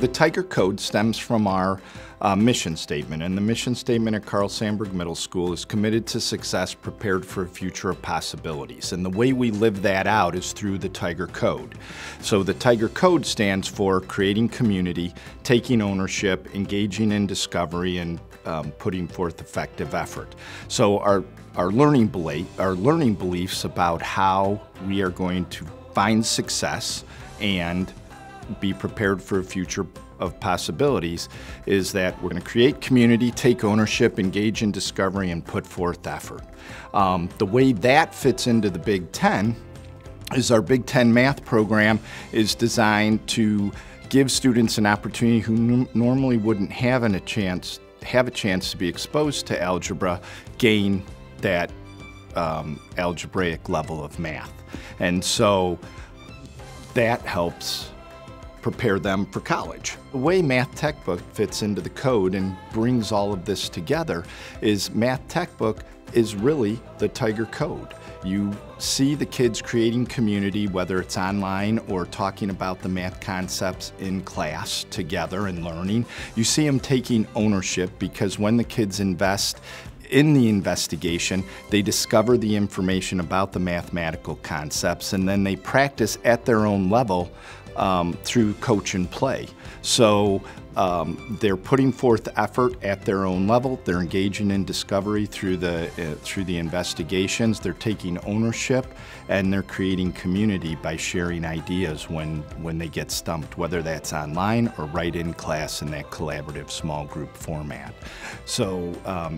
The Tiger Code stems from our mission statement, and the mission statement at Carl Sandburg Middle School is committed to success, prepared for a future of possibilities. And the way we live that out is through the Tiger Code. So the Tiger Code stands for creating community, taking ownership, engaging in discovery, and putting forth effective effort. So our learning beliefs about how we are going to find success and be prepared for a future of possibilities is that we're going to create community, take ownership, engage in discovery, and put forth effort. The way that fits into the Big Ten is our Big Ten math program is designed to give students an opportunity who normally wouldn't have a chance to be exposed to algebra, gain that algebraic level of math. And so that helps prepare them for college. The way Math Techbook fits into the code and brings all of this together is Math Techbook is really the Tiger Code. You see the kids creating community, whether it's online or talking about the math concepts in class together and learning. You see them taking ownership, because when the kids invest in the investigation, they discover the information about the mathematical concepts, and then they practice at their own level through coach and play. So they're putting forth effort at their own level, they're engaging in discovery through the investigations, they're taking ownership, and they're creating community by sharing ideas when they get stumped, whether that's online or right in class in that collaborative small group format. So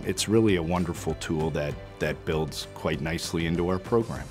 it's really a wonderful tool that builds quite nicely into our program.